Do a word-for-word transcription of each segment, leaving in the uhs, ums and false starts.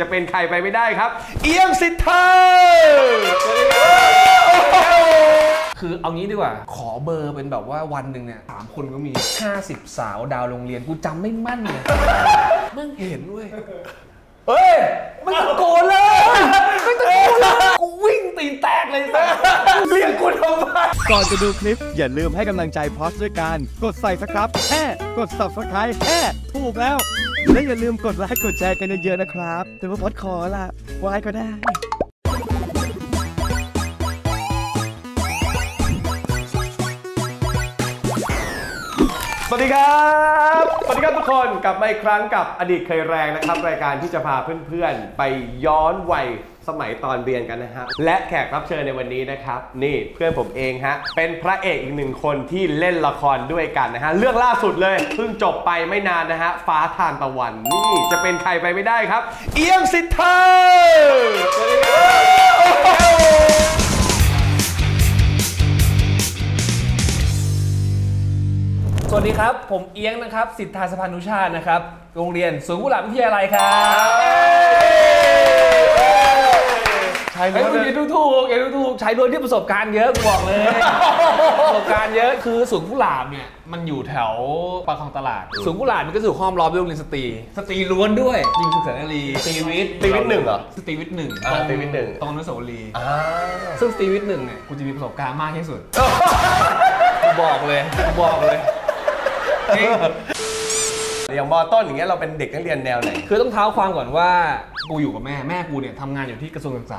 จะเป็นใครไปไม่ได้ครับเอี้ยงสิทธิ์เธอคือเอางี้ดีกว่าขอเบอร์เป็นแบบว่าวันหนึ่งเนี่ยสามคนก็มีห้าสิบสาวดาวโรงเรียนกูจำไม่มั่นเลยมึงเห็นเว้ยเฮ้ยมันตะโกนเลยมันตะโกนเลยกูวิ่งตีนแตกเลยซะเรียกกูทำไมก่อนจะดูคลิปอย่าลืมให้กำลังใจพอสด้วยการกดใส่สครับแฮ่กด Subscribe แฮ่ถูกแล้วและอย่าลืมกดไลค์กดแชร์กันเยอะๆนะครับแต่ว่าพอสขอละไว้ก็ได้สวัสดีครับสวัสดีครับทุกคนกลับมาอีกครั้งกับอดีตเคยแรงนะครับรายการที่จะพาเพื่อนๆไปย้อนวัยสมัยตอนเรียนกันนะฮะและแขกรับเชิญในวันนี้นะครับนี่เพื่อนผมเองฮะเป็นพระเอกอีกหนึ่งคนที่เล่นละครด้วยกันนะฮะเรื่องล่าสุดเลยเพิ่งจบไปไม่นานนะฮะฟ้าทานตะวันนี่จะเป็นใครไปไม่ได้ครับเอี้ยงสิทธิ์เธอสวัสดีครับผมเอี้ยงนะครับสิทธาสภานุชาตินะครับโรงเรียนสวนกุหลาบวิทยาลัยครับใช้ล้วนเรียนทุกทุกเรียนทุกทุกใช้ล้วนที่ประสบการณ์เยอะบอกเลยประสบการณ์เยอะคือสวนกุหลาบเนี่ยมันอยู่แถวปากคลองตลาดสวนกุหลาบมันก็อยู่ห้อมล้อมด้วยโรงเรียนสตรีสตรีล้วนด้วยยิมศึกษาลีสตรีวิทย์สตรีวิทย์หนึ่งเหรอสตรีวิทย์หนึ่งสตรีวิทย์หนึ่งตรงอนุสาวรีย์ซึ่งสตรีวิทย์หนึ่งเนี่ยกูจะมีประสบการณ์มากที่สุดบอกเลยบอกเลยอย่างมอต้นอย่างเงี้ยเราเป็นเด็กนักเรียนแนวไหนคือต้องเท้าความก่อนว่ากูอยู่กับแม่แม่กูเนี่ยทำงานอยู่ที่กระทรวงศึกษา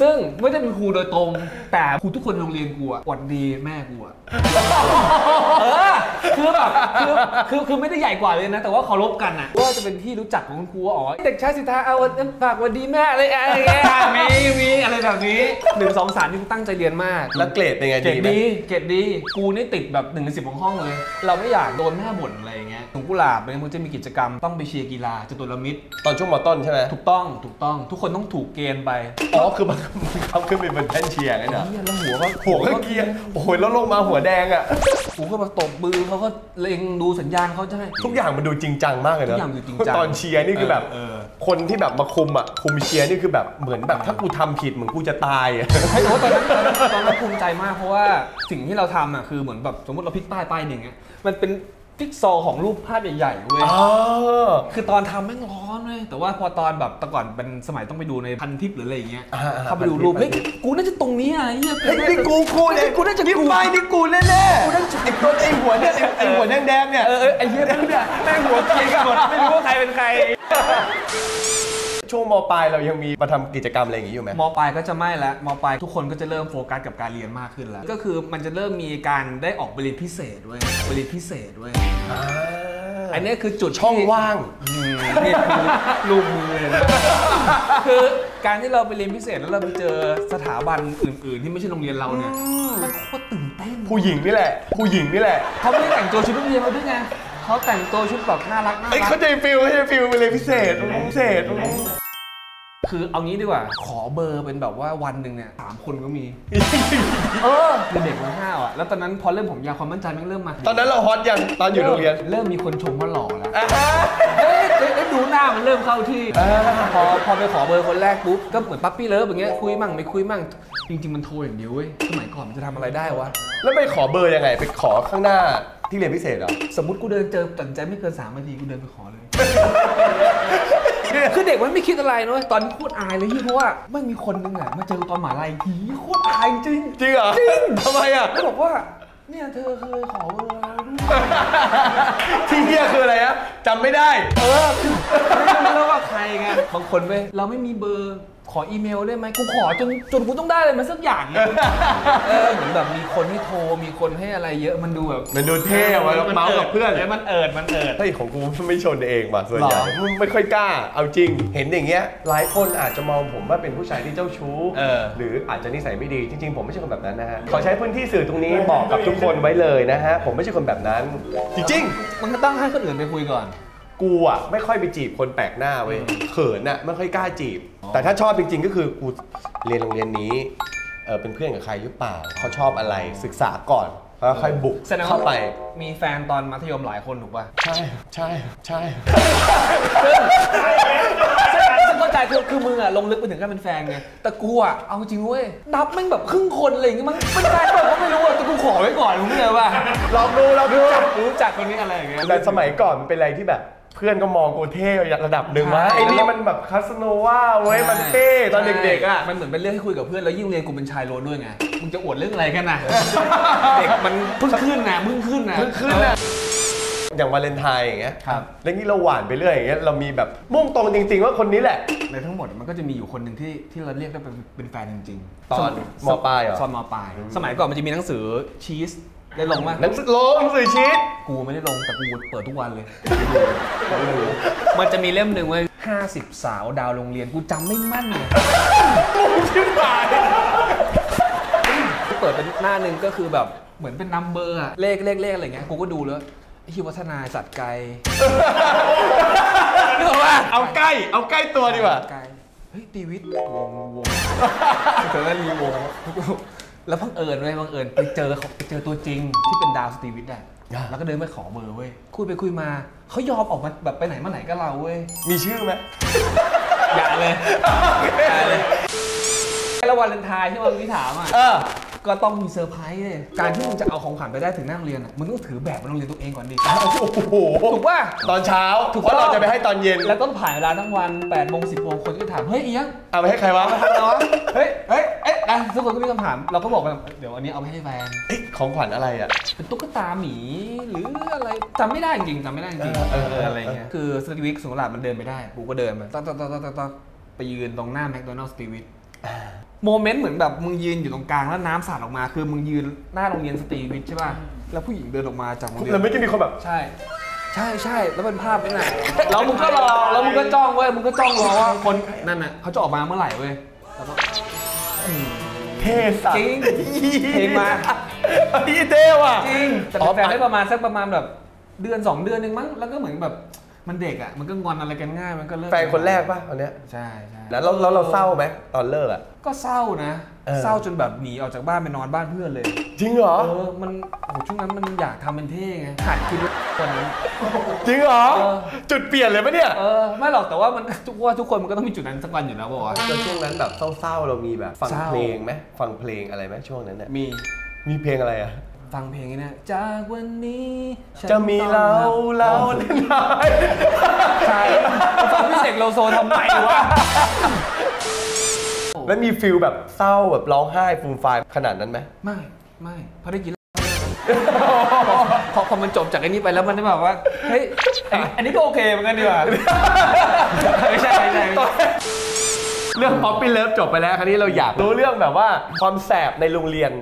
ซึ่งไม่ได้เป็นครูโดยตรงแต่ครูทุกคนในโรงเรียนกูอ่ะหวัดดีแม่กูอ่ะคือแบบคือคือไม่ได้ใหญ่กว่าเลยนะแต่ว่าเคารพกันอ่ะก็จะเป็นที่รู้จักของครูอ๋อเด็กชายสิทธาเอาฝากหวัดดีแม่อะไรอะไรเงี้ยมีมีอะไรแบบนี้หนึ่งสองสามที่ตั้งใจเรียนมากแล้วเกรดเป็นไงดีไหมเกรดดีเกรดดีกูนี่ติดแบบหนึ่งในสิบของห้องเลยเราไม่อยากโดนแม่บ่นอะไรอย่างเงี้ยสวนกุหลาบเนี่ยมันจะมีกิจกรรมต้องไปเชียร์กีฬาจตุรมิตรตอนช่วงม.ต้นใช่ไหมถูกต้องถูกต้องทุกคนต้องถูกเกณฑ์ไปอ๋อคือเขาขึ้นไปเป็นแท่นเชียร์เลยนะแล้วหัวก็หัวก็เกียร์โอ้ยแล้วลงมาหัวแดงอ่ะกูก็มาตบมือเขาก็เล็งดูสัญญาณเขาจะให้ทุกอย่างมันดูจริงจังมากเลยนะทุกอย่างดูจริงจังตอนเชียร์นี่คือแบบคนที่แบบมาคุมอ่ะคุมเชียร์นี่คือแบบเหมือนแบบถ้ากูทำผิดเหมือนกูจะตายไอ้โอ้ตอนนั้นตอนนั้นภูมิใจมากเพราะว่าสิ่งที่เราทำอ่ะคือเหมือนแบบสมมติเราพลิกป้ายป้ายหนึ่งเงี้ยมันเป็นติ๊กซอของรูปภาพใหญ่ๆเว้ยคือตอนทำแม่งร้อนเลยแต่ว่าพอตอนแบบแต่ก่อนเป็นสมัยต้องไปดูในพันทิปหรืออะไรอย่างเงี้ยเข้าไปดูรูปเฮ้ยกูน่าจะตรงนี้อ่ะเฮ้ยนี่กูกูเนี่ยกูน่าจะนี่ไปนี่กูแน่ๆกูน่าจะไอ้ตัวไอ้หัวเนี่ยไอ้หัวแดงๆเนี่ยเออไอ้เหี้ยเนี่ยแม่งหัวเกียร์กันหมดไม่รู้ว่าใครเป็นใครช่วงม.ปลายเรายังมีมาทำกิจกรรมอะไรอย่างนี้อยู่ไหมม.ปลายก็จะไม่ละม.ปลายทุกคนก็จะเริ่มโฟกัสกับการเรียนมากขึ้นแล้วก็คือมันจะเริ่มมีการได้ออกไปเรียนพิเศษเว้ยไปเรียนพิเศษเว้ยอันนี้คือจุดช่องว่างนี่ลูกมือเลยนะคือการที่เราไปเรียนพิเศษแล้วเราไปเจอสถาบันอื่นๆที่ไม่ใช่โรงเรียนเราเนี่ยมันโคตรตื่นเต้นผู้หญิงนี่แหละผู้หญิงนี่แหละเขาไม่ได้แต่งตัวชุดนักเรียนมาด้วยไงเขาแต่งตัวชุดแบบน่ารักน่ารักเขาใจฟิลเขาใจฟิลไปเลยพิเศษพิเศษคือเอางี้ดีกว่าขอเบอร์เป็นแบบว่าวันหนึ่งเนี่ยสามคนก็มีเออคือเด็กมาห้าวอ่ะแล้วตอนนั้นพอเริ่มผมยาวความมั่นใจมันเริ่มมาตอนนั้นเราฮอตยังตอนอยู่โรงเรียนเริ่มมีคนชมว่าหล่อแล้วเอ๊ะดูหน้ามันเริ่มเข้าที่พอพอไปขอเบอร์คนแรกปุ๊บก็เหมือนปั๊บปี้เลิฟอย่างเงี้ยคุยมั่งไม่คุยมั่งจริงๆมันโทรอย่างเดียวเว้ยสมัยก่อนมันจะทำอะไรได้วะแล้วไปขอเบอร์ยังไงไปขอข้างหน้าที่เรียนพิเศษเหรอสมมติกูเดินเจอตัดใจไม่เกินสามนาทีกูเดินไปขอเลยคือเด็กมันไม่คิดอะไรเนาะตอนโคตรอายเลยที่เพราะว่าไม่มีคนนึงอ่ะมาเจอตอนมหาลัยทีโคตรอายจริงจริงเหรอจริงทำไมอ่ะเขาบอกว่าเนี่ยเธอเคยขอเบอร์ที่เฮียคืออะไรอ่ะจำไม่ได้เออไม่รู้ว่าใครไงบางคนเว้ยเราไม่มีเบอร์ขออีเมลได้ไหมกูขอจนจนกูต้องได้เลยมันสักอย่างเออเหมือนแบบมีคนให้โทรมีคนให้อะไรเยอะมันดูแบบมันดูเท่อะมันเมากับเพื่อนแล้วมันเอิดมันเอิดเฮ้ยของกูไม่ชนเองว่ะส่วนใหญ่ไม่ค่อยกล้าเอาจริงเห็นอย่างเงี้ยหลายคนอาจจะมองผมว่าเป็นผู้ชายที่เจ้าชู้หรืออาจจะนิสัยไม่ดีจริงๆผมไม่ใช่คนแบบนั้นนะฮะขอใช้พื้นที่สื่อตรงนี้บอกกับทุกคนไว้เลยนะฮะผมไม่ใช่คนแบบนั้นจริงๆมันก็ต้องให้คนอื่นไปคุยก่อนกูอ่ะไม่ค่อยไปจีบคนแปลกหน้าเว้ยเขินอ่ะไม่ค่อยกล้าจีบแต่ถ้าชอบจริงๆก็คือกูเรียนโรงเรียนนี้เออเป็นเพื่อนกับใครหรือเปล่าเขาชอบอะไรศึกษาก่อนแล้วค่อยบุกเข้าไปมีแฟนตอนมัธยมหลายคนถูกป่ะใช่ใช่ใช่ คือมึงอะลงลึกไปถึงการเป็นแฟนไงแต่กูอะเอาจริงเว้ยนับแม่งแบบครึ่งคนอะไรอย่างเงี้ยมั้งเป็นแฟนแบบก็ไม่รู้อะแต่กูขอไว้ก่อนมึงเลยว่าลองดูลองดูรู้จักคนนี้อะไรอย่างเงี้ยแต่สมัยก่อนเป็นอะไรที่แบบเพื่อนก็มองกูเท่ระดับหนึ่งวะไอ้นี่มันแบบคาสโนวาเว้ยมันเท่ตอนเด็กๆอ่ะมันเหมือนเป็นเรื่องให้คุยกับเพื่อนแล้วยิ่งเรียนกูเป็นชายล้วนด้วยไงมึงจะอวดเรื่องอะไรกันนะเด็กมันพึ่งขึ้นนะพึ่งขึ้นนะพึ่งขึ้นนะอย่างวาเลนไทน์อย่างเงี้ยครับแล้วนี่เราหวานไปเรื่อยอย่างเงี้ยเรามีแบบมุ่งตรงจริงๆว่าคนนี้แหละในทั้งหมดมันก็จะมีอยู่คนหนึ่งที่ที่เราเรียกได้เป็นแฟนจริงๆตอนม.ปลายเหรอตอนม.ปลายสมัยก่อนมันจะมีหนังสือชีสได้ลงไหมหนังสือลงหนังสือชีสกูไม่ได้ลงแต่กูเปิดทุกวันเลยมันจะมีเล่มหนึ่งไว้ห้าสิบสาวดาวโรงเรียนกูจำไม่มั่นเลยกูชิบหายเปิดเป็นหน้าหนึ่งก็คือแบบเหมือนเป็นนัมเบอร์เลขเลขเลขอะไรเงี้ยกูก็ดูแล้วฮิวัฒนาสัตว์ไกลนึกออกว่าเอาใกล้เอาใกล้ตัวดีกว่าเฮ้ยตีวิทย์วงวงเจอรีวงแล้วบังเอิญเลยบังเอิญไปเจอเขาไปเจอตัวจริงที่เป็นดาวสตีวิทย์อะแล้วก็เดินไปขอเบอร์เว้ยคุยไปคุยมาเขายอมออกมาแบบไปไหนมาไหนก็เราเว้ยมีชื่อไหมอย่าเลยอย่าเลยแล้ววาเลนไทน์ที่วันนี้ถามอ่ะก็ต้องมีเซอร์ไพรส์เลยการที่มึงจะเอาของขวัญไปได้ถึงหน้าโรงเรียนอ่ะมึงต้องถือแบบมาโรงเรียนตัวเองก่อนดิโอ้โหถูกป่ะตอนเช้าถูกว่าเราจะไปให้ตอนเย็นแล้วต้องผ่านเวลาทั้งวันแปดโมงสิบโมงคนก็ถามเฮ้ยเอี้ยงเอาไปให้ใครวะเฮ้ยเฮ้ยเอ๊ะทุกคนก็มีคำถามเราก็บอกว่าเดี๋ยวอันนี้เอาไปให้แฟนของขวัญอะไรอ่ะเป็นตุ๊กตาหมีหรืออะไรจำไม่ได้จริงจำไม่ได้จริงอะไรเงี้ยคือสตีวิทสุนทรลัตน์มันเดินไม่ได้กูก็เดินมาต๊อกต๊อกต๊อกต๊อกต๊อกไปยืนตรงหน้าแมคโดนัลด์สตีวิทโมเมนต์เหมือนแบบมึงยืนอยู่ตรงกลางแล้วน้ำสาดออกมาคือมึงยืนหน้าโรงเรียนสตรีวิทใช่ป่ะแล้วผู้หญิงเดินออกมาจากโรงเรียนแล้วไม่ได้มีคนแบบใช่ใช่ใช่แล้วเป็นภาพนี่แหละแล้วมึงก็รอแล้วมึงก็จ้องเว้ยมึงก็จ้องรอว่าคนนั่นน่ะเขาจะออกมาเมื่อไหร่เว้ยแล้วก็เท่สัสจริงเท่มาพี่เท่ว่ะจริงแต่แต่ได้ประมาณสักประมาณแบบเดือนสองเดือนนึงมั้งแล้วก็เหมือนแบบมันเด็กอ่ะมันก็งอนอะไรกันง่ายมันก็เลิกแฟนคนแรกป่ะตอนเนี้ยใช่ใช่แล้วเราเราเศร้าไหมตอนเลิกอ่ะก็เศร้านะเศร้าจนแบบหนีออกจากบ้านไปนอนบ้านเพื่อนเลยจริงเหรอเออมันโอ้ช่วงนั้นมันอยากทำเป็นเท่ไงหัดคิดคนนั้นจริงเหรอจุดเปลี่ยนเลยปะเนี่ยเออไม่หรอกแต่ว่ามันทุกว่าทุกคนมันก็ต้องมีจุดนั้นสักวันอยู่แล้วบอกว่าจนช่วงนั้นแบบเศร้าๆเรามีแบบฟังเพลงไหมฟังเพลงอะไรไหมช่วงนั้นเนี่ยมีมีเพลงอะไรอ่ะฟังเพลงนี้นะจากวันนี้จะมีเราเราเล่นไรใช่ฟังพี่เสกโลโซทำไมวะแล้วมีฟิลแบบเศร้าแบบร้องไห้ฟูมฟายขนาดนั้นไหมไม่ไม่เพราะได้กินพอมันจบจากไอ้นี่ไปแล้วมันได้แบบว่าเฮ้ยอันนี้ก็โอเคเหมือนกันดีกว่าไม่ใช่ไม่ใช่เรื่องป๊อปปี้เลิฟจบไปแล้วคราวนี้เราอยากรู้เรื่องแบบว่าความแสบในโรงเรียน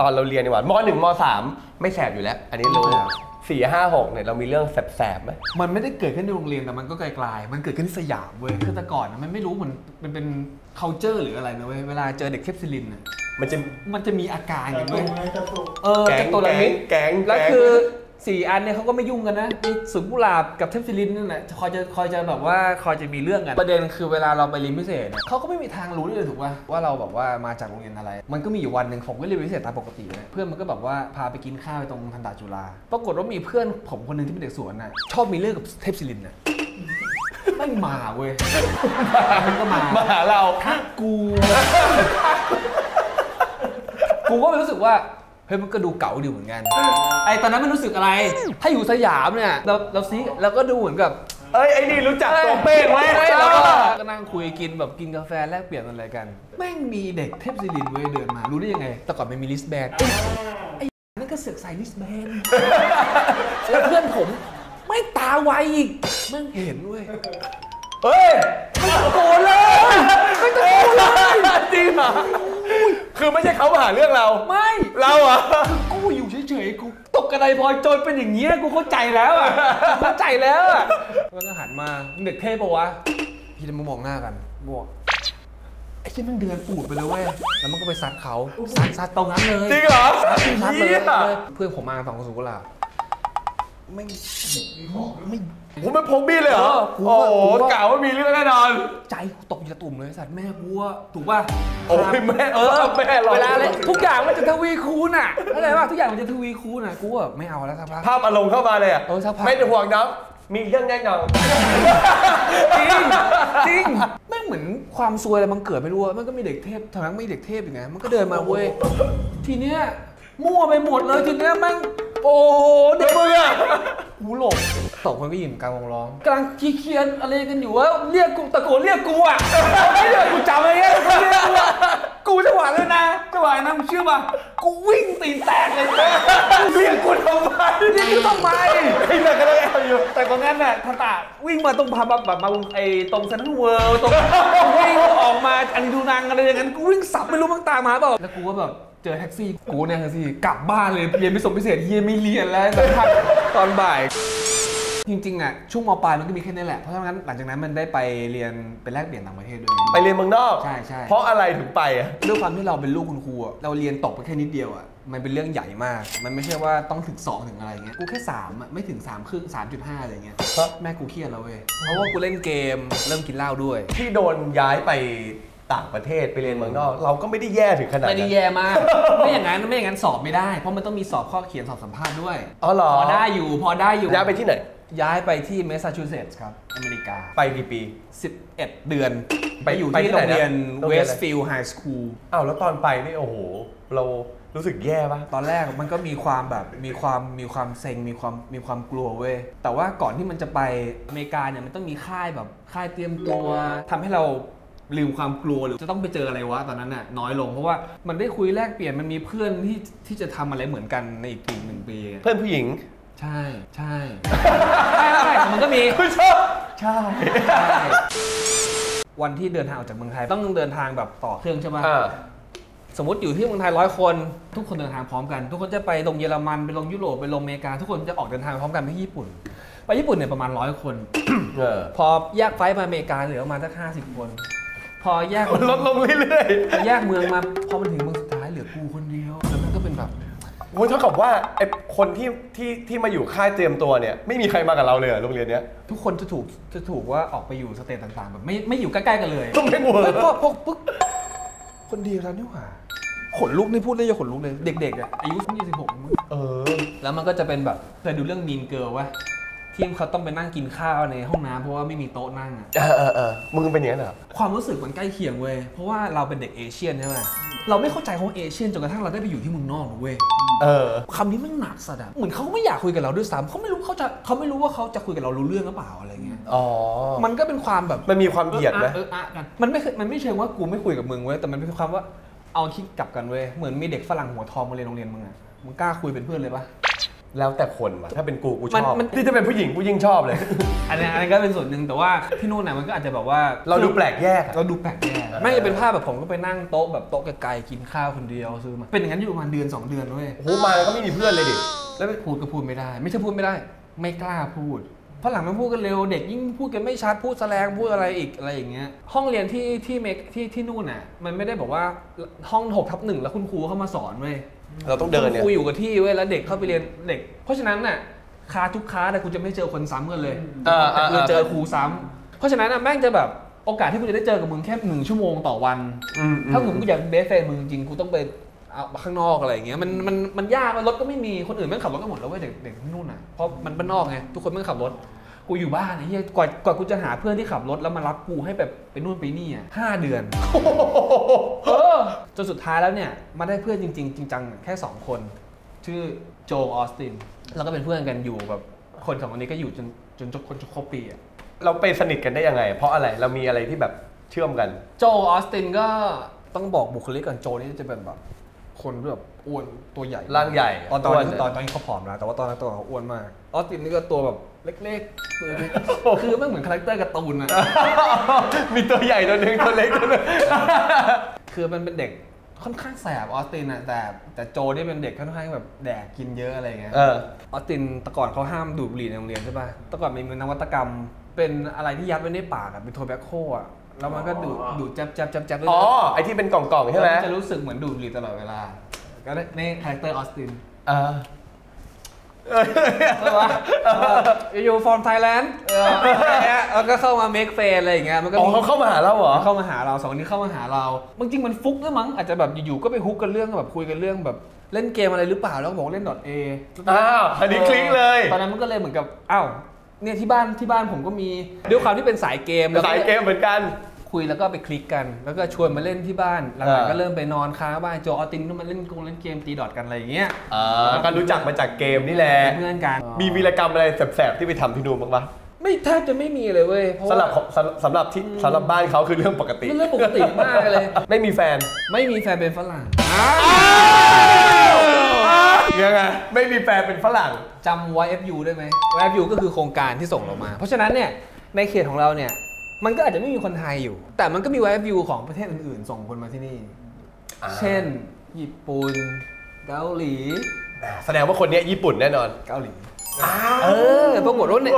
ตอนเราเรียนดีกว่าม.หนึ่งม.สามไม่แสบอยู่แล้วอันนี้รู้สี่ห้าหกเนี่ยเรามีเรื่องแสบๆไหมมันไม่ได้เกิดขึ้นในโรงเรียนแต่มันก็ไกลๆมันเกิดขึ้นสยามเว้ยคือแต่ก่อนมันไม่รู้เหมือนเป็นเป็น culture หรืออะไรนะเว้ยเวลาเจอเด็กเทพศิรินทร์มันจะมันจะมีอาการอย่างเงี้ยเออแก๊งตัวนี้แก๊งแล้วคือสี่อันเนี่ยเขาก็ไม่ยุ่งกันนะสุนกุหลาบกับเทพศิรินนั่นแหละคอยจะคอยจะแบบว่าคอยจะมีเรื่องกันประเด็นคือเวลาเราไปเรียนพิเศษเขาก็ไม่มีทางรู้เลยถูกป่ะว่าเราแบบว่ามาจากโรงเรียนอะไรมันก็มีอยู่วันหนึ่งผมก็เรียนพิเศษตามปกติเลยเพื่อนมันก็แบบว่าพาไปกินข้าวตรงทันตาจุฬาปรากฏว่ามีเพื่อนผมคนนึงที่เป็นเด็กสวนน่ะชอบมีเรื่องกับเทพศิรินน่ะไม่มาเว้ยมันก็มามาหาเราทักกูกูก็ไม่รู้สึกว่าเฮ้ยมันก็ดูเก๋าดีเหมือนกันไอตอนนั้นไม่รู้สึกอะไรถ้าอยู่สยามเนี่ยเราเราซีเราก็ดูเหมือนกับเอ้ยไอนี่รู้จักตัวเป้งไว้แล้วก็นั่งคุยกินแบบกินกาแฟแลกเปลี่ยนอะไรกันแม่งมีเด็กเทพศิรินเว้ยเดินมารู้ได้ยังไงแต่ก่อนไม่มีลิสแบนไอนั่นก็เสือกใส่ลิสแบนแล้วเพื่อนผมไม่ตาไวอีกแม่งเห็นเว้ยเฮ้ยไม่ตะโกนเลยไม่ตะโกนเลยจริงเหรอคือไม่ใช่เขามาหาเรื่องเราไม่เราอ่ะกูอยู่เฉยๆกูตกกระไดพลอยโจรเป็นอย่างเงี้ยกูเข้าใจแล้วอ่ะเข้าใจแล้วอ่ะแล้วก็หันมาเด็กเทพปะวะพี่จะมามองหน้ากันบวกไอ้ที่มันเดือนปูดไปเลยเว้ยแล้วมันก็ไปซัดเขาซัดซัดตรงนั้นเลยจริงเหรอซัดเลยเพื่อนผมมาสองคนสุกุลาไม่ไม่ผมไม่พกบี้เลยเหรอโอ้โหกล่าวว่ามีเรื่องแน่นอนใจตกอยู่ตุ่มเลยสัตว์แม่กูถูกป่ะโอ้ยแม่เออแม่หรอเวลาเลยทุกอย่างมันจะทวีคูณอ่ะอะไรวะทุกอย่างมันจะทวีคูณอ่ะกูแบบไม่เอาแล้วสักพักภาพอารมณ์เข้ามาเลยอ่ะไม่ห่วงน้องมีเรื่องแน่นอนจริงจริงแม่ง มือนความซวยอะไรมันเกิดไม่รู้มันก็มีเด็กเทพทางนั้นไม่เด็กเทพอย่างไงมันก็เดินมาเว้ยทีเนี้ยมั่วไปหมดเลยทีเนี้ยมันโอ้เด็กมึงอะหูหลบสองคนก็ยืนกลางวงร้องกลางขี้เคียนอะไรกันอยู่ว่าเรียกกูตะโกนเรียกกูอะไม่เลยกูจำอะไรเงี้ยกูจังหวะเลยนะจังหวะนั้นเชื่อป่ะกูวิ่งตีนแตกเลยเรียกกูทำไมเรียกกูทำไมไอ้เนี่ยก็เลยเอาอยู่แต่ตอนนั้นน่ะทตะวิ่งมาตรงพามาแบบมาไอ้ตรงเซนทรัลเวิลด์ตรงวิ่งออกมาอันดูนางอะไรอย่างนั้นกูวิ่งสับไม่รู้มันตามมาเปล่าแล้วกูก็แบบเจอแท็กซี่กูเนี่ยแท็กซี่กลับบ้านเลยเรียนไม่สมพิเศษเฮียไม่เรียนแล้วตอนบ่ายจริงๆอ่ะช่วงม.ปลายมันก็มีแค่นี้แหละเพราะฉะนั้นหลังจากนั้นมันได้ไปเรียนไปแลกเปลี่ยนต่างประเทศด้วยไปเรียนเมืองนอกใช่ใช่เพราะอะไรถึงไปอ่ะด้วยความที่เราเป็นลูกคุณครูเราเรียนตกไปแค่นิดเดียวอ่ะมันเป็นเรื่องใหญ่มากมันไม่ใช่ว่าต้องถึงสองถึงอะไรเงี้ยกูแค่สามอ่ะไม่ถึงสามครึ่ง สามจุดห้า อะไรเงี้ยแม่กูเครียดแล้วเว้ยเพราะว่ากูเล่นเกมเริ่มกินเหล้าด้วยที่โดนย้ายไปต่างประเทศไปเรียนเมืองนอกเราก็ไม่ได้แย่ถึงขนาดนั้นไม่ได้แย่มากไม่อย่างนั้นไม่อย่างนั้นสอบไม่ได้เพราะมันต้องมีสอบข้อเขียนสอบสัมภาษณ์ด้วยอ๋อเหรอพอได้อยู่พอได้อยู่ย้ายไปที่ไหนย้ายไปที่แมสซาชูเซตส์ครับอเมริกาไปกี่ปีสิบเอ็ดเดือนไปอยู่ที่โรงเรียนเวสต์ฟิลด์ไฮสคูลอ้าวแล้วตอนไปนี่โอ้โหเรารู้สึกแย่ป่ะตอนแรกมันก็มีความแบบมีความมีความเซ็งมีความมีความกลัวเว้ยแต่ว่าก่อนที่มันจะไปอเมริกาเนี่ยมันต้องมีค่ายแบบค่ายเตรียมตัวทำให้เราลืมความกลัวหรือจะต้องไปเจออะไรวะตอนนั้นน่ะน้อยลงเพราะว่ามันได้คุยแลกเปลี่ยนมันมีเพื่อนที่ที่จะทำอะไรเหมือนกันในอีกปีหนึ่งปีเพื่อนผู้หญิงใช่ใช่ใช่ใช่มันก็มีคุณชอบใช่วันที่เดินทางออกจากเมืองไทยต้องเดินทางแบบต่อเครื่องใช่ไหมสมมติอยู่ที่เมืองไทยร้อยคนทุกคนเดินทางพร้อมกันทุกคนจะไปลงเยอรมันไปลงยุโรปไปลงอเมริกาทุกคนจะออกเดินทางพร้อมกันไปญี่ปุ่นไปญี่ปุ่นเนี่ยประมาณร้อยคนพอแยกไฟล์มาอเมริกาเหลือประมาณสักห้าสิบคนพอแยกลดลงเรื่อยๆแยกเมืองมาพอมันถึงเมืองสุดท้ายเหลือกูคนเดียวแล้วมันก็เป็นแบบโอ้ยเท่ากับว่าไอ้คนที่ที่ที่มาอยู่ค่ายเตรียมตัวเนี่ยไม่มีใครมากับเราเลยโรงเรียนเนี้ยทุกคนจะถูกจะถูกว่าออกไปอยู่สเตจต่างๆแบบไม่ไม่อยู่ใกล้ๆกันเลยต้องไม่เวิร์กพอพอปุ๊บคนเดียวแล้วนี่หว่าขนลุกนี่พูดได้ยังขนลุกเลยเด็กๆอ่ะอายุยี่สิบหกเออแล้วมันก็จะเป็นแบบเคยดูเรื่องมีนเกิร์ลวะที่เขาต้องไปนั่งกินข้าวในห้องน้ำเพราะว่าไม่มีโต๊ะนั่งอ่ะเออเออมึงเป็นอย่างนั้นเหรอความรู้สึกมันใกล้เคียงเว้ยเพราะว่าเราเป็นเด็กเอเชียนใช่ไหมเราไม่เข้าใจของเอเชียนจนกระทั่งเราได้ไปอยู่ที่เมืองนอกเว้ยเออคำนี้มันหนักสัตว์เหมือนเขาไม่อยากคุยกับเราด้วยซ้ำเขาไม่รู้เขาจะเขาไม่รู้ว่าเขาจะคุยกับเรารู้เรื่องหรือเปล่าอะไรเงี้ยอ๋อมันก็เป็นความแบบมันมีความเหยียดไหมเอออะกันมันไม่มันไม่เชิงว่ากูไม่คุยกับมึงเว้ยแต่มันเป็นความว่าเอาคิดกลับกันเว้ยเหมือนมีเด็กฝรั่งหัวทองมาเรียนโรงเรียนมึงอะมึงกล้าคุยเป็นเพื่อนเลยปะแล้วแต่คนว่ะถ้าเป็นกูกูชอบที่จะเป็นผู้หญิงกูยิ่งชอบเลยอันนี้อันนี้ก็เป็นส่วนหนึ่งแต่ว่าที่นู่นน่ะมันก็อาจจะแบบว่าเราดูแปลกแยกเราดูแปลกแยกไม่เป็นภาพแบบผมก็ไปนั่งโต๊ะแบบโต๊ะไกลๆกินข้าวคนเดียวซื้อมาเป็นอย่างนั้นอยู่ประมาณเดือนสองเดือนด้วยโอ้โหมาแล้วก็ไม่มีเพื่อนเลยดิแล้วพูดก็พูดไม่ได้ไม่ใช่พูดไม่ได้ไม่กล้าพูดเพราะหลังมันพูดกันเร็วเด็กยิ่งพูดกันไม่ชัดพูดแสลงพูดอะไรอีกอะไรอย่างเงี้ยห้องเรียนที่ที่เมกที่ที่นู่นน่ะมันไม่ได้บอกว่าห้องหกทับหนึ่งแล้วคุณครูเข้ามาสอนเว้ยเราต้องเดินเนี่ยกูอยู่กับที่เว้ยแล้วเด็กเข้าไปเรียนเด็กเพราะฉะนั้นน่ะคาทุกคาแต่กูจะไม่เจอคนซ้ำกันเลยแต่กูเจอครูซ้ำเพราะฉะนั้นน่ะแม่งจะแบบโอกาสที่กูจะได้เจอกับมึงแค่หนึ่งชั่วโมงต่อวันถ้ามึงกูอยากเบสเฟรนด์มึงจริงกูต้องไปเอาข้างนอกอะไรอย่างเงี้ยมันมันมันยากรถก็ไม่มีคนอื่นแม่งขับรถก็หมดแล้วเว้ยเด็กเด็กนู่นน่ะเพราะมันบ้านนอกไงทุกคนแม่งขับรถกูอยู่บ้านไอ้เหี้ยกว่ากว่ากูจะหาเพื่อนที่ขับรถแล้วมารับกูให้แบบไปนู่นไปนี่อ่ะห้าเดือนเออจนสุดท้ายแล้วเนี่ยมาได้เพื่อนจริงจริงจังแค่สองคนชื่อโจออสตินแล้วก็เป็นเพื่อนกันอยู่แบบคนสองคนนี้ก็อยู่จนจนจบคนจบครบปีอ่ะเราไปสนิทกันได้ยังไงเพราะอะไรเรามีอะไรที่แบบเชื่อมกันโจออสตินก็ต้องบอกบุคลิกก่อนโจนี่จะเป็นแบบคนแบบอ้วนตัวใหญ่ร่างใหญ่ตอนตอนตอนตอนนี้เขาผอมแล้วแต่ว่าตอนนั้นตัวเขาอ้วนมากออสตินนี่ก็ตัวแบบเล็กๆตัวเล็กคือไม่เหมือนคาแรคเตอร์การ์ตูนอะมีตัวใหญ่ตัวหนึ่งตัวเล็กตัวนึงคือมันเป็นเด็กค่อนข้างแสบออสตินอะแต่แต่โจนี่เป็นเด็กค่อนข้างแบบแดกกินเยอะอะไรเงี้ยออสตินแต่ก่อนเขาห้ามดูดบุหรี่ในโรงเรียนใช่ป่ะแต่ก่อนมีนวัตกรรมเป็นอะไรที่ยัดไว้ในปากอะเป็นโทแบคโค่อะแล้วมันก็ดูดูจับจับจับจับอ๋อไอที่เป็นกล่องกล่องใช่ไหมจะรู้สึกเหมือนดูดบุหรี่ตลอดเวลาก็นี่คาแรคเตอร์ออสตินเอออยู่ฟอร์มไทยแลนด์แล้วก็เข้ามาเมคเฟนอะไรอย่างเงี้ยมันก็เขาเข้ามาหาเราเหรอเข้ามาหาเราสองคนนี้เข้ามาหาเราบางจริงมันฟุกด้วยมั้งอาจจะแบบอยู่ๆก็ไปฮุกกันเรื่องแบบคุยกันเรื่องแบบเล่นเกมอะไรหรือเปล่าแล้วก็บอกเล่นดอทเออ้าวอันนี้คลิกเลยตอนนั้นมันก็เลยเหมือนกับอ้าวเนี่ยที่บ้านที่บ้านผมก็มีด้วยความที่เป็นสายเกมสายเกมเหมือนกัน คุยแล้วก็ไปคลิกกันแล้วก็ชวนมาเล่นที่บ้านหลังๆก็เริ่มไปนอนค้าบ้านจออตินก็มาเล่นกงเล่นเกมตีดอทกันอะไรอย่างเงี้ยก็รู้จักมาจากเกมนี่แหละเพื่อนกันมีวีรกรรมอะไรแสบๆที่ไปทำที่นู่นบ้างปะไม่แทบจะไม่มีเลยเว้ยสำหรับสำหรับที่สำหรับบ้านเขาคือเรื่องปกติเรื่องปกติมากเลยไม่มีแฟนไม่มีแฟนเป็นฝรั่งยังไงไม่มีแฟนเป็นฝรั่งจำ วาย เอฟ ยู ได้ไหม วาย เอฟ ยู ก็คือโครงการที่ส่งเรามาเพราะฉะนั้นเนี่ยในเขตของเราเนี่ยมันก็อาจจะไม่มีคนไทยอยู่แต่มันก็มี วาย เอฟ ยู ของประเทศอื่นๆส่งคนมาที่นี่เช่นญี่ปุ่นเกาหลีแสดงว่าคนนี้ญี่ปุ่นแน่นอนเกาหลีเออปรากฏว่าใน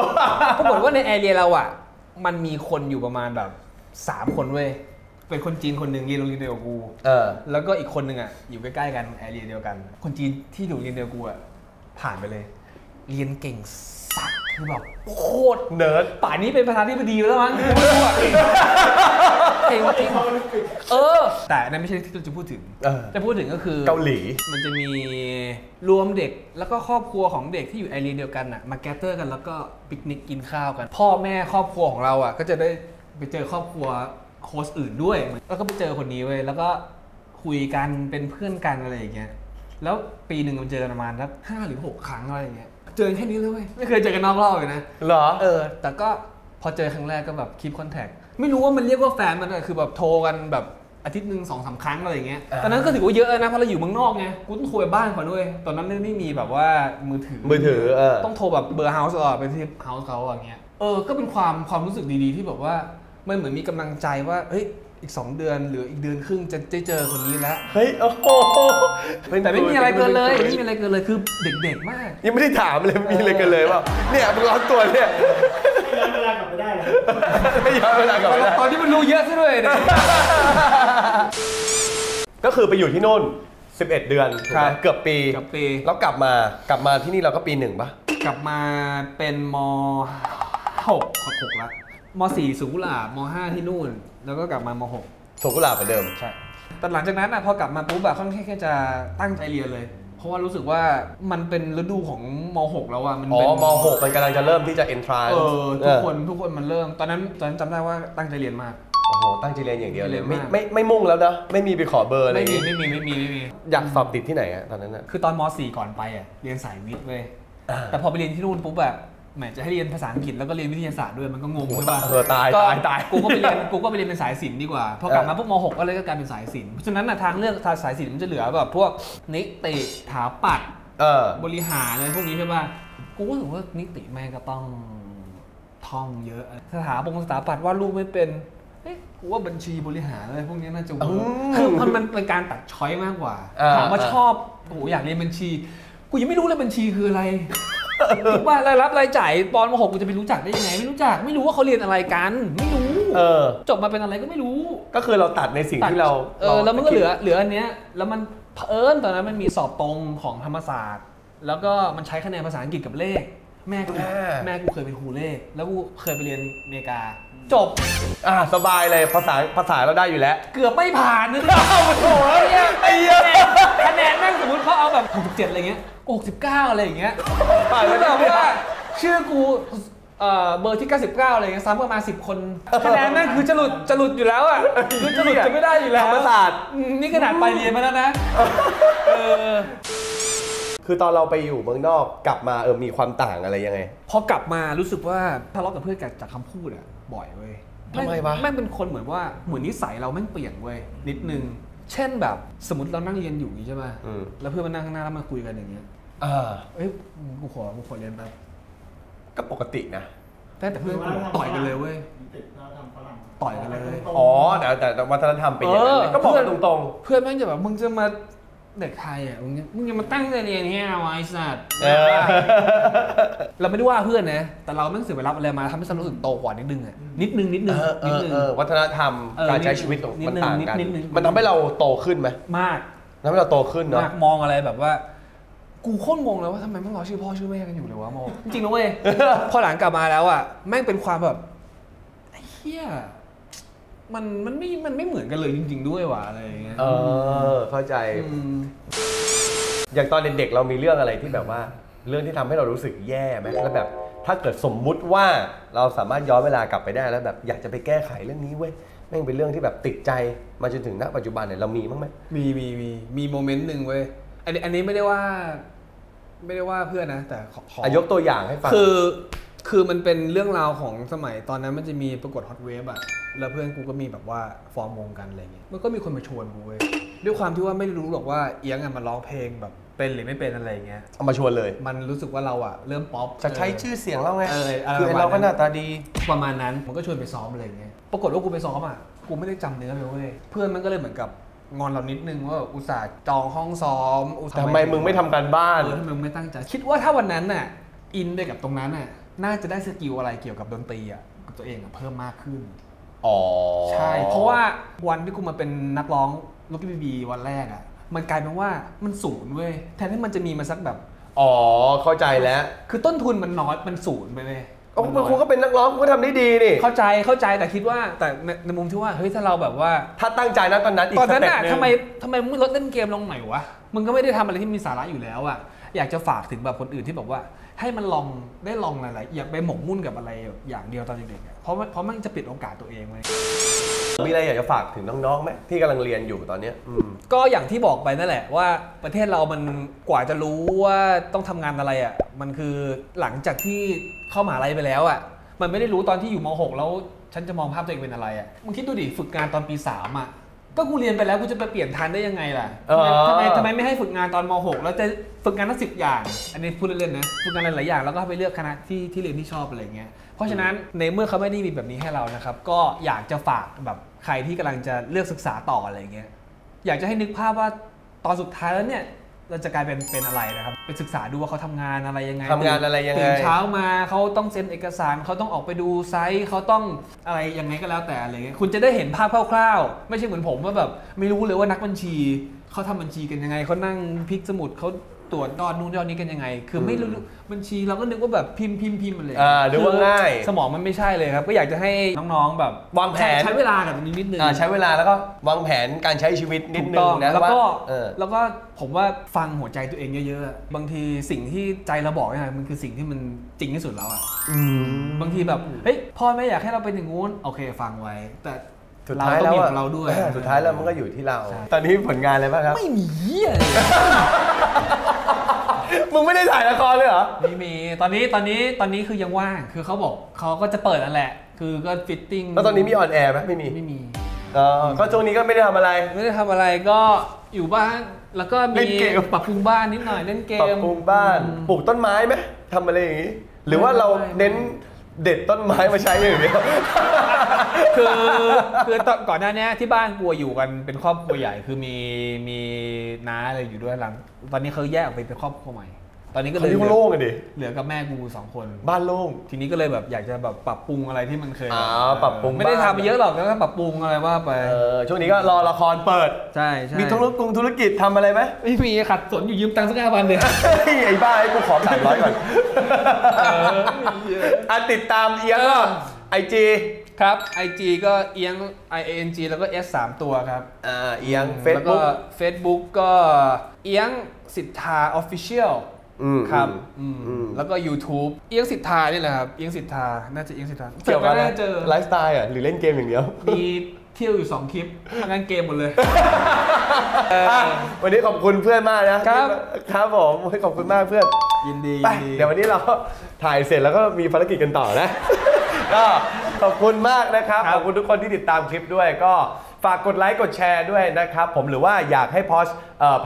ปรากฏว่าในแอเรียเราอ่ะมันมีคนอยู่ประมาณแบบสามคนเว้ยเป็นคนจีนคนหนึ่งเรียนโรงเรียนเดียวกับกูเออแล้วก็อีกคนหนึ่งอ่ะอยู่ใกล้ๆกันแอเรียเดียวกันคนจีนที่อยู่เรียนเดียวกูอ่ะผ่านไปเลยเรียนเก่งสัตว์คือแบบโคตรเนิร์ดป่านนี้เป็นประธานาธิบดีแล้วมั้งเก่งจริงเออแต่นั่นไม่ใช่ที่เราจะพูดถึงจะพูดถึงก็คือเกาหลีมันจะมีรวมเด็กแล้วก็ครอบครัวของเด็กที่อยู่แอเรียเดียวกันอ่ะมาแกเตอร์กันแล้วก็ปิกนิกกินข้าวกันพ่อแม่ครอบครัวของเราอ่ะก็จะได้ไปเจอครอบครัวโค้ชอื่นด้วยแล้วก็ไปเจอคนนี้เว้ยแล้วก็คุยกันเป็นเพื่อนกันอะไรอย่างเงี้ยแล้วปีหนึ่งมันเจอกันประมาณนับห้าหรือหกครั้งอะไรอย่างเงี้ยเจอแค่นี้เลยเว้ยไม่เคยเจอกันนอกรอบเลยนะหรอเออแต่ก็พอเจอครั้งแรกก็แบบคีปคอนแทคไม่รู้ว่ามันเรียกว่าแฟนมันอะคือแบบโทรกันแบบอาทิตย์หนึ่งสองสามครั้งอะไรอย่างเงี้ยตอนนั้นก็ถือว่าเยอะนะเพราะเราอยู่เมืองนอกไงกูต้องโทรไปบ้านเขาด้วยตอนนั้นไม่มีแบบว่ามือถือมือถือเออต้องโทรแบบเบอร์เฮาส์ตลอดไปที่เฮาส์เขาอย่างเงี้ยเออก็เป็นความความรู้สึกดีๆที่แบบว่ามันเหมือนมีกำลังใจว่าเฮ้ยอีกสองเดือนหรืออีกเดือนครึ่งจะได้เจอคนนี้แล้วเฮ้ยโอ้โหแต่ไม่มีอะไรเกินเลยไม่มีอะไรเกินเลยคือเด็กๆมากยังไม่ได้ถามเลยมีอะไรเกินเลยว่าเนี่ยมันร้อนตัวเนี่ยย้อนเวลากลับไม่ได้เลยไม่ย้อนเวลากลับไม่ได้ตอนที่มันรู้เยอะซะด้วยก็คือไปอยู่ที่นู่นสิบเอ็ดเดือนเกือบปีเกือบปีแล้วกลับมากลับมาที่นี่เราก็ปีหนึ่งปะกลับมาเป็นม.หก หกละม.สี่ สวนกุหลาบม.ห้า ที่นู่นแล้วก็กลับมาม.หก สวนกุหลาบเหมือนเดิมใช่แต่หลังจากนั้นอ่ะพอกลับมาปุ๊บแบบค่อนข้างจะตั้งใจเรียนเลยเพราะว่ารู้สึกว่ามันเป็นฤดูของม.หกแล้วอ่ะมันเป็นม.หกมันกำลังจะเริ่มที่จะ entrance เออทุกคนทุกคนมันเริ่มตอนนั้นตอนนั้นจำได้ว่าตั้งใจเรียนมากโอ้โหตั้งใจเรียนอย่างเดียวเลยไม่ไม่ไม่มุ่งแล้วนะไม่มีไปขอเบอร์อะไรไม่มีไม่มีไม่มีไม่มีอยากสอบติดที่ไหนอ่ะตอนนั้นอ่ะคือตอนม.สี่ ก่อนไปอ่ะเรียนสายวิทย์เว้ยแต่พอไปเรียนที่นู่นปุ๊บแบบแหมจะให้เรียนภาษาอังกฤษแล้วก็เรียนวิทยาศาสตร์ด้วยมันก็งงใช่ป่ะเออตายตายตายกูก็ไปเรียนกูก็ไปเรียนเป็นสายศิลป์ดีกว่าพอกลับมาพวกม.หกก็เลยก็กลายเป็นสายศิลป์เพราะฉะนั้นน่ะทางเลือกทางสายศิลป์มันจะเหลือแบบพวกนิติสถาปัตย์เออบริหารอะไรพวกนี้ใช่ป่ะกูก็รู้ว่านิติแม่งก็ต้องท่องเยอะสถาปงสถาปัตย์วาดรูปไม่เป็นเฮ้ยกูว่าบัญชีบริหารอะไรพวกนี้น่าจะคือมันมันเป็นการตัดช้อยมากกว่าถามว่าชอบโอ้อยากเรียนบัญชีกูยังไม่รู้เลยบัญชีคืออะไรคิดว่ารายรับรายจ่ายตอนม.หก กูจะไปรู้จักได้ยังไงไม่รู้จักไม่รู้ว่าเขาเรียนอะไรกันไม่รู้จบมาเป็นอะไรก็ไม่รู้ก็คือเราตัดในสิ่งที่เราเออแล้วมันก็เหลือเหลืออันเนี้ยแล้วมันเผอิญตอนนั้นมันมีสอบตรงของธรรมศาสตร์แล้วก็มันใช้คะแนนภาษาอังกฤษกับเลขแม่กูแม่กูเคยเป็นครูเลขแล้วกูเคยไปเรียนอเมริกาจบอ่าสบายเลยภาษาภาษาเราได้อยู่แล้วเกือบไม่ผ่านนะเนี่ยไอ้เนี่ยคะแนนแม่งสมมติเขาเอาแบบหกสิบเจ็ดอะไรเงี้ยหกสิบเก้าอะไรอย่างเงี้ยคือแบบว่าชื่อกูเบอร์ที่เก้าสิบเก้าอะไรเงี้ยซ้ำประมาณสิบคนคะแนนนั่นคือจะหลุดจะหลุดอยู่แล้วอ่ะคือจะหลุดจะไม่ได้อยู่แล้วประสาทนี่ขนาดไปเรียนมาแล้วนะคือตอนเราไปอยู่เมืองนอกกลับมาเออมีความต่างอะไรยังไงพอกลับมารู้สึกว่าทะเลาะกับเพื่อนกันจากคำพูดอ่ะบ่อยเว้ยทำไมวะแม่งเป็นคนเหมือนว่าเหมือนนิสัยเราแม่งเปลี่ยนเว้ยนิดนึงเช่นแบบสมมติเรานั่งเรียนอยู่นี่ใช่ป่ะแล้วเพื่อนมานั่งข้างหน้าแล้วมาคุยกันอย่างเงี้ยเออเอ้ยกูขอกูขอเรียนแบบก็ปกตินะแต่แต่เพื่อนต่อยกันเลยเว้ยต่อยกันเลยอ๋อแต่แต่วัฒนธรรมไปอย่างนั้นก็บอกตรงๆเพื่อนแม่งจะแบบมึงจะมาเด็กไทยอ่ะมึงมึงจะมาตั้งใจเรียนเฮียไว้สัตว์เราไม่ได้ว่าเพื่อนนะแต่เราแม่งสื่อไปรับอะไรมาทำให้สมรู้สึกโตกว่านิดนึงอ่ะนิดนึงนิดนึงนิดนึงวัฒนธรรมการใช้ชีวิตมันต่างกันมันทำให้เราโตขึ้นไหมมากทำให้เราโตขึ้นเนาะมองอะไรแบบว่ากูโคตรงงเลยว่าทำไมแม่งรอชื่อพ่อชื่อแม่กันอยู่เลยวะโมจริงนะเว้ยพอหลังกลับมาแล้วอ่ะแม่งเป็นความแบบไอ้เหี้ยมันมันไม่มันไม่เหมือนกันเลยจริงๆด้วยว่ะอะไรอย่างเงี้ยเออเข้าใจอย่างตอนเด็กๆเรามีเรื่องอะไรที่แบบว่าเรื่องที่ทำให้เรารู้สึกแย่ไหมแล้วแบบถ้าเกิดสมมุติว่าเราสามารถย้อนเวลากลับไปได้แล้วแบบอยากจะไปแก้ไขเรื่องนี้เว้ย แม่งเป็นเรื่องที่แบบติดใจมาจนถึงณปัจจุบันเนี่ยเรามีมั้งไหมมีมีมีมีโมเมนต์หนึ่งเว้ยอันนี้อันนี้ไม่ได้ว่าไม่ได้ว่าเพื่อนนะแต่ขอ ยกตัวอย่างให้ฟังคือคือมันเป็นเรื่องราวของสมัยตอนนั้นมันจะมีประกวดฮอตเวฟอะแล้วเพื่อนกูก็มีแบบว่าฟอร์มวงกันอะไรเงี้ยมันก็มีคนมาชวนกูเว้ยด้วยความที่ว่าไม่รู้หรอกว่าเอียงอะมาร้องเพลงแบบเป็นหรือไม่เป็นอะไรเงี้ยเอามาชวนเลยมันรู้สึกว่าเราอะเริ่มป๊อปจะใช้ชื่อเสียงเราไงเออคือเราก็หน้าตาดีประมาณนั้นมันก็ชวนไปซ้อมอะไรเงี้ยปรากฏว่ากูไปซ้อมอะกูไม่ได้จำเนื้อเลยเว้ยเพื่อนมันก็เลยเหมือนกับงอนเรานิดนึงว่าอุตส่าห์จองห้องซ้อมทำไมมึงไม่ทำการบ้านทำไมมึงไม่ตั้งใจคิดว่าถ้าวันนั้นน่ะอินไปกับตรงนั้นน่ะน่าจะได้สกิลอะไรเกี่ยวกับดนตรีอ่ะกับตัวเองอ่ะเพิ่มมากขึ้นอ๋อใช่เพราะว่าวันที่กูมาเป็นนักร้องลูกกี้บีบีวันแรกอ่ะมันกลายเป็นว่ามันศูนย์เว้ยแทนที่มันจะมีมาสักแบบอ๋อเข้าใจแล้วคือต้นทุนมันน้อยมันศูนย์ไปเลยโอ้กูก็เป็นนักร้องกูก็ทำได้ดีนี่เข้าใจเข้าใจแต่คิดว่าแต่ในมุมที่ว่าเฮ้ยถ้าเราแบบว่าถ้าตั้งใจนะตอนนั้นอีกสเต็ปนึงตอนนั้นอ่ะทำไมทำไมมึงลดเล่นเกมลงหน่อยวะมึงก็ไม่ได้ทำอะไรที่มีสาระอยู่แล้วอ่ะอยากจะฝากถึงแบบคนอื่นที่บอกว่าให้มันลองได้ลองหลายๆอย่าไปหมกมุ่นกับอะไรอย่างเดียวตอนเด็กๆเพราะเพราะมันจะปิดโอกาสตัวเองเลยมีอะไรอยากจะฝากถึงน้องๆไหมที่กำลังเรียนอยู่ตอนนี้ก็อย่างที่บอกไปนั่นแหละว่าประเทศเรามันกว่าจะรู้ว่าต้องทำงานอะไรอ่ะมันคือหลังจากที่เข้ามหาลัยไปแล้วอ่ะมันไม่ได้รู้ตอนที่อยู่ม หกแล้วฉันจะมองภาพตัวเองเป็นอะไรอ่ะมึงคิดดูดิฝึกงานตอนปีสามอ่ะก็กูเรียนไปแล้วกูจะไปเปลี่ยนทันได้ยังไงล่ะทำไมทำไมไม่ให้ฝึกงานตอนม หกแล้วจะฝึกงานทั้งสิบอย่างอันนี้พูดเล่นๆนะฝึกงานหลายอย่างแล้วก็ไปเลือกคณะที่ที่เรียนที่ชอบอะไรเงี้ยเพราะฉะนั้นในเมื่อเขาไม่ได้มีแบบนี้ให้เรานะครับก็อยากจะฝากแบบใครที่กำลังจะเลือกศึกษาต่ออะไรเงี้ยอยากจะให้นึกภาพว่าตอนสุดท้ายแล้วเนี่ยเราจะกลายเป็นเป็นอะไรนะครับไปศึกษาดูว่าเขาทำงานอะไรยังไงทำงานอะไรยังไงตื่นเช้ามาเขาต้องเซ็นเอกสารเขาต้องออกไปดูไซต์เขาต้องอะไรยังไงก็แล้วแต่อะไรเงี้ยคุณจะได้เห็นภาพคร่าวๆไม่ใช่เหมือนผมว่าแบบไม่รู้เลยว่านักบัญชีเขาทำบัญชีกันยังไงเขานั่งพลิกสมุดเขาตรวจยอดนู้นยอดนี้กันยังไงคือไม่รู้บัญชีเราก็นึกว่าแบบพิมพ์พิมพ์พิมพ์อะไรอ่าดูว่าง่ายสมองมันไม่ใช่เลยครับก็อยากจะให้น้องๆแบบวางแผนใช้เวลาแบบนี้นิดนึงอ่าใช้เวลาแล้วก็วางแผนการใช้ชีวิตนิดนึงนะแล้วก็แล้วก็ผมว่าฟังหัวใจตัวเองเยอะๆบางทีสิ่งที่ใจเราบอกเนี่ยมันคือสิ่งที่มันจริงที่สุดแล้วอ่ะบางทีแบบเฮ้ยพ่อแม่อยากให้เราเป็นอย่างงู้นโอเคฟังไว้แต่สุดท้ายแล้วเราด้วยสุดท้ายแล้วมันก็อยู่ที่เราตอนนี้ผลงานอะไรบ้างครับไม่มีมึงไม่ได้ถ่ายละครเลยเหรอไม่มีตอนนี้ตอนนี้ตอนนี้คือยังว่างคือเขาบอกเขาก็จะเปิดนั่นแหละคือก็ฟิตติ้งแล้วตอนนี้มีออนแอร์ไหมไม่มีไม่มีก็ช่วงนี้ก็ไม่ได้ทำอะไรไม่ได้ทำอะไรก็อยู่บ้านแล้วก็มีปรับปรุงบ้านนิดหน่อยเล่นเกมปรับปรุงบ้านปลูกต้นไม้ไหมทำอะไรอย่างนี้หรือว่าเราเน้นเด็ดต้นไม้มาใช้อย่างเดียวคือคือก่อนหน้านี้ที่บ้านกลัวอยู่กันเป็นครอบครัวใหญ่คือมีมีน้าอะไรอยู่ด้วยหลังตอนนี้เขาแยกออกไปเป็นครอบครัวใหม่ตอนนี้ก็เลยโล่งเลยดิเหลือกับแม่กูสองคนบ้านโล่งทีนี้ก็เลยแบบอยากจะแบบปรับปรุงอะไรที่มันเคยปรับปรุงไม่ได้ทำไปเยอะหรอกแล้วก็ปรับปรุงอะไรว่าไปช่วงนี้ก็รอละครเปิดใช่มีธุรกิจธุรกิจทำอะไรไหมไม่มีขัดสนอยู่ยืมตังค์สักห้าพันเลยไอ้บ้าไอ้กูขอสามร้อยก่อนอ่ะติดตามเอียงก็ไอจีครับ ไอ จี ก็เอียง ไอ เอ เอ็น จี แล้วก็ เอส สาม ตัวครับอ่าเอียง Facebook Facebook ก็เอียงสิทธา Official ครับแล้วก็ YouTube เอียงสิทธานี่แหละครับเอียงสิทธาน่าจะเอียงสิทธาเกี่ยวกับเจอไลฟ์สไตล์อ่ะหรือเล่นเกมอย่างเดียวมีเที่ยวอยู่สองคลิปงั้นเกมหมดเลยวันนี้ขอบคุณเพื่อนมากนะครับครับผมขอบคุณมากเพื่อนยินดีเดี๋ยววันนี้เราถ่ายเสร็จแล้วก็มีภารกิจกันต่อนะก็ขอบคุณมากนะครับขอบคุณทุกคนที่ติดตามคลิปด้วยก็ฝากกดไลค์กดแชร์ด้วยนะครับผมหรือว่าอยากให้พอช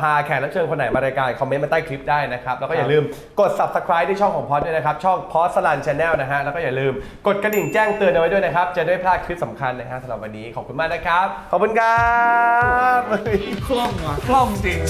พาแขกรับเชิญคนไหนมารายการคอมเมนต์มาใต้คลิปได้นะครับแล้วก็อย่าลืมกด ซับสไครบ์ ที่ช่องของพอชด้วยนะครับช่องพอชสลัน แชนแนล นะฮะแล้วก็อย่าลืมกดกระดิ่งแจ้งเตือนเอาไว้ด้วยนะครับจะได้พลาดคลิปสำคัญนะฮะสำหรับวันนี้ขอบคุณมากนะครับขอบคุณครับคล่องว่ะคล่องจริง